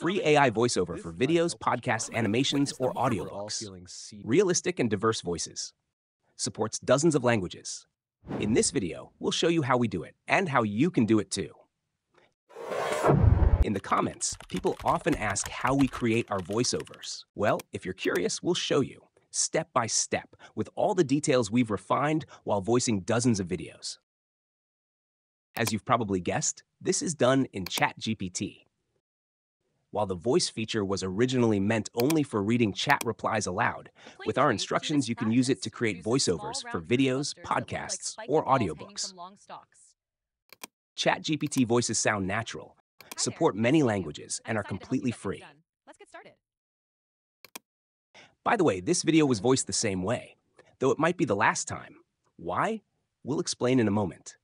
Free AI voiceover for videos, podcasts, animations, or audiobooks. Realistic and diverse voices. Supports dozens of languages. In this video, we'll show you how we do it and how you can do it too. In the comments, people often ask how we create our voiceovers. Well, if you're curious, we'll show you step by step with all the details we've refined while voicing dozens of videos. As you've probably guessed, this is done in ChatGPT. While the voice feature was originally meant only for reading chat replies aloud, with our instructions, you can use it to create voiceovers for videos, podcasts, or audiobooks. ChatGPT voices sound natural, support many languages, and are completely free. Let's get started. By the way, this video was voiced the same way, though it might be the last time. Why? We'll explain in a moment.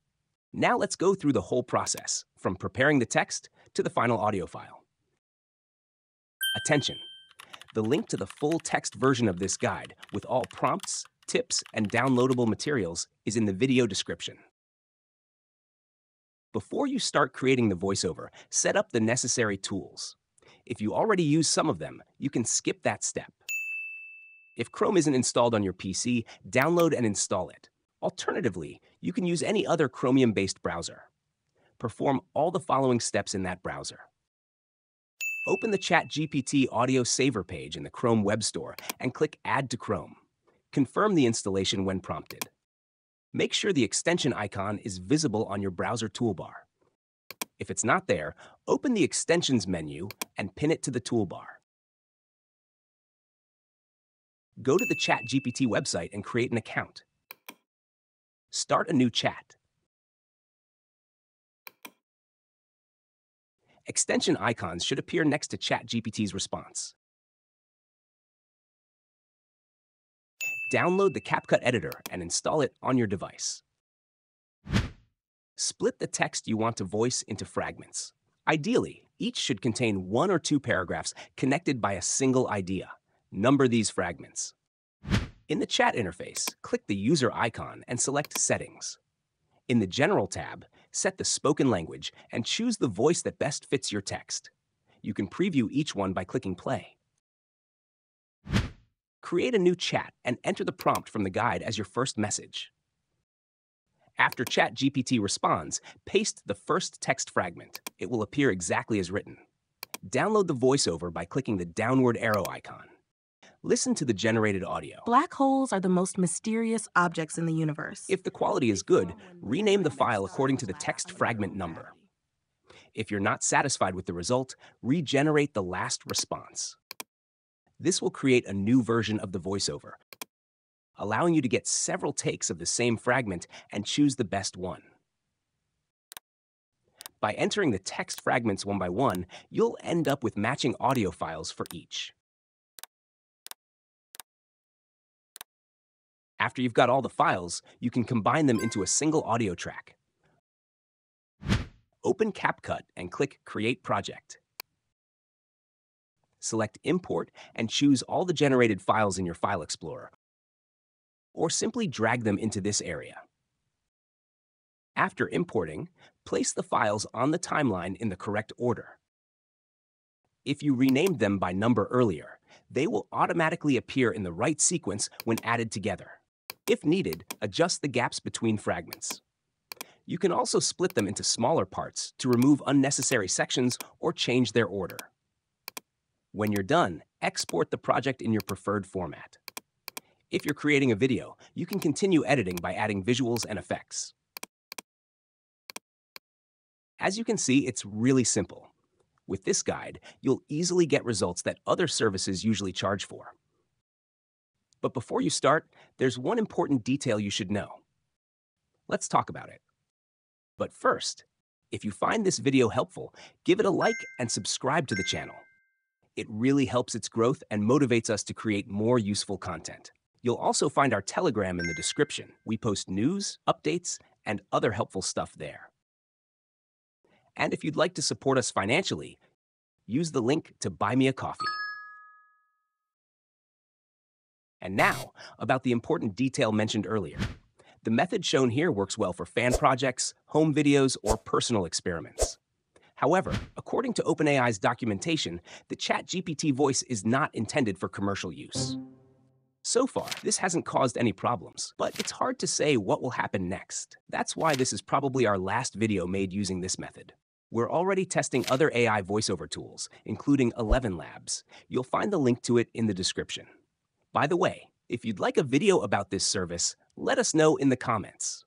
Now let's go through the whole process, from preparing the text to the final audio file. Attention! The link to the full text version of this guide, with all prompts, tips, and downloadable materials, is in the video description. Before you start creating the voiceover, set up the necessary tools. If you already use some of them, you can skip that step. If Chrome isn't installed on your PC, download and install it. Alternatively, you can use any other Chromium-based browser. Perform all the following steps in that browser. Open the ChatGPT Audio Saver page in the Chrome Web Store and click Add to Chrome. Confirm the installation when prompted. Make sure the extension icon is visible on your browser toolbar. If it's not there, open the Extensions menu and pin it to the toolbar. Go to the ChatGPT website and create an account. Start a new chat. Extension icons should appear next to ChatGPT's response. Download the CapCut editor and install it on your device. Split the text you want to voice into fragments. Ideally, each should contain 1 or 2 paragraphs connected by a single idea. Number these fragments. In the chat interface, click the user icon and select Settings. In the General tab, set the spoken language and choose the voice that best fits your text. You can preview each one by clicking play. Create a new chat and enter the prompt from the guide as your first message. After ChatGPT responds, paste the first text fragment. It will appear exactly as written. Download the voiceover by clicking the downward arrow icon. Listen to the generated audio. Black holes are the most mysterious objects in the universe. If the quality is good, rename the file according to the text fragment number. If you're not satisfied with the result, regenerate the last response. This will create a new version of the voiceover, allowing you to get several takes of the same fragment and choose the best one. By entering the text fragments one by one, you'll end up with matching audio files for each. After you've got all the files, you can combine them into a single audio track. Open CapCut and click Create Project. Select Import and choose all the generated files in your File Explorer, or simply drag them into this area. After importing, place the files on the timeline in the correct order. If you renamed them by number earlier, they will automatically appear in the right sequence when added together. If needed, adjust the gaps between fragments. You can also split them into smaller parts to remove unnecessary sections or change their order. When you're done, export the project in your preferred format. If you're creating a video, you can continue editing by adding visuals and effects. As you can see, it's really simple. With this guide, you'll easily get results that other services usually charge for. But before you start, there's one important detail you should know. Let's talk about it. But first, if you find this video helpful, give it a like and subscribe to the channel. It really helps its growth and motivates us to create more useful content. You'll also find our Telegram in the description. We post news, updates, and other helpful stuff there. And if you'd like to support us financially, use the link to buy me a coffee. And now, about the important detail mentioned earlier. The method shown here works well for fan projects, home videos, or personal experiments. However, according to OpenAI's documentation, the ChatGPT voice is not intended for commercial use. So far, this hasn't caused any problems, but it's hard to say what will happen next. That's why this is probably our last video made using this method. We're already testing other AI voiceover tools, including ElevenLabs. You'll find the link to it in the description. By the way, if you'd like a video about this service, let us know in the comments.